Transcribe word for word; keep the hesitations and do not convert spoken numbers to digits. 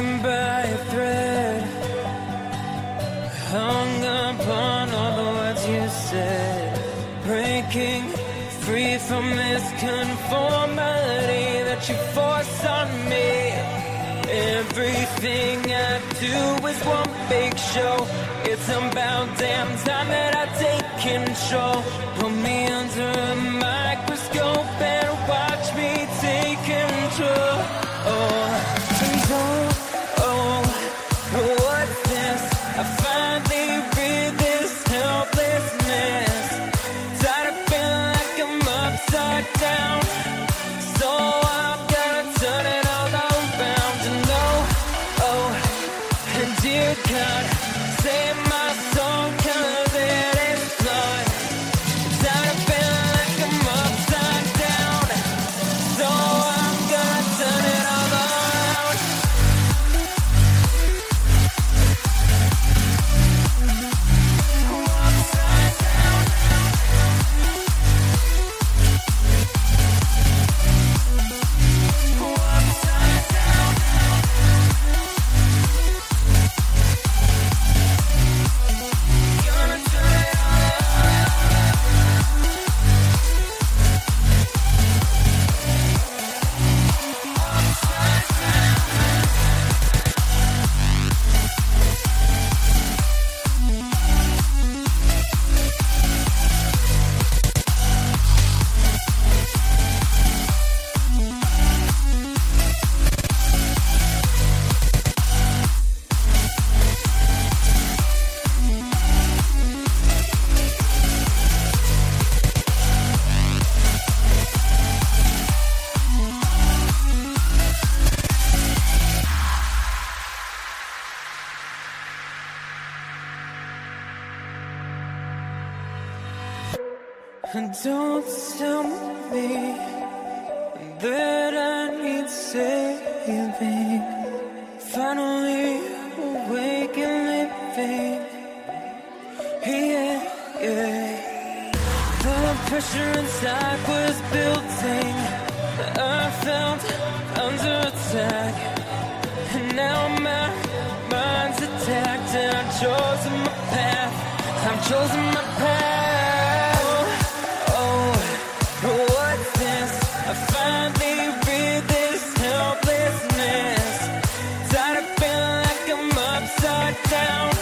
hanging by a thread, hung upon all the words you said, breaking free from this conformity that you force on me. Everything I do is one big show. It's about damn time that I take control. Put me under a microscope and watch me take control. Oh, control, oh, what's this? I finally read this helplessness. Tired of feeling like I'm upside down. So I'm gonna turn it all around. And oh, oh, and dear God, save my soul, cause it is blood. Tired of feeling like I'm upside down. So I'm gonna turn it all around. I'm upside down. I'm upside down. Gonna turn it all around. Upside down. And don't tell me that I need saving. Finally awake and living. Yeah, yeah. The pressure inside was building. I felt under attack, and now my mind's attacked. And I've chosen my path. I've chosen my path. Oh, what's this? I finally read this helplessness. Tired of feeling like I'm upside down.